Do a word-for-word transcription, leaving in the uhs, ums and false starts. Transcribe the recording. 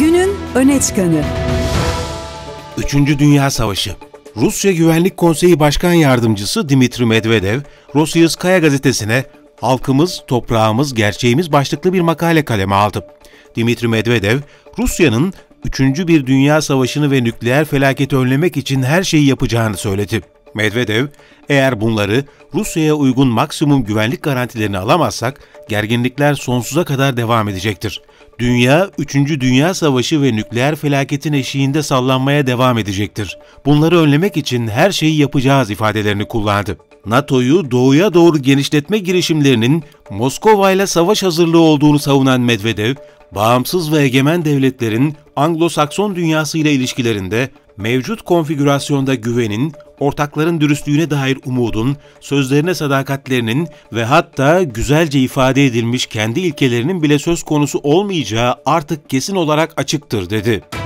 Günün öne çıkanı. Üçüncü Dünya Savaşı. Rusya Güvenlik Konseyi Başkan Yardımcısı Dimitri Medvedev, Rossiyskaya gazetesine "Halkımız, toprağımız, gerçeğimiz" başlıklı bir makale kaleme aldı. Dimitri Medvedev, Rusya'nın üçüncü bir dünya savaşını ve nükleer felaketi önlemek için her şeyi yapacağını söyledi. Medvedev, "Eğer bunları, Rusya'ya uygun maksimum güvenlik garantilerini alamazsak, gerginlikler sonsuza kadar devam edecektir. Dünya, üçüncü Dünya Savaşı ve nükleer felaketin eşiğinde sallanmaya devam edecektir. Bunları önlemek için her şeyi yapacağız" ifadelerini kullandı. NATO'yu doğuya doğru genişletme girişimlerinin Moskova'yla savaş hazırlığı olduğunu savunan Medvedev, bağımsız ve egemen devletlerin Anglo-Sakson dünyasıyla ilişkilerinde mevcut konfigürasyonda güvenin, ortakların dürüstlüğüne dair umudun, sözlerine sadakatlerinin ve hatta güzelce ifade edilmiş kendi ilkelerinin bile söz konusu olmayacağı artık kesin olarak açıktır dedi.